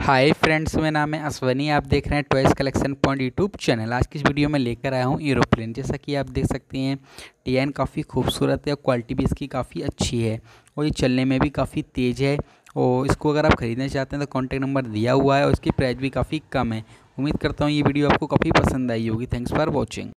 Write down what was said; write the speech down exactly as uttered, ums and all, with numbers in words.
Hi friends, मेरा नाम है अश्वनी। आप देख रहे हैं toys collection point YouTube channel. आज की इस वीडियो में लेकर आया हूँ यूरोप्लेन। जैसा कि आप देख सकते हैं डिज़ाइन काफ़ी खूबसूरत है और क्वालिटी भी इसकी काफ़ी अच्छी है और ये चलने में भी काफ़ी तेज़ है। और इसको अगर आप ख़रीदना चाहते हैं तो कॉन्टैक्ट नंबर दिया हुआ है और इसकी प्राइस भी काफ़ी कम है। उम्मीद करता हूँ ये वीडियो आपको काफ़ी पसंद आई होगी। Thanks for watching.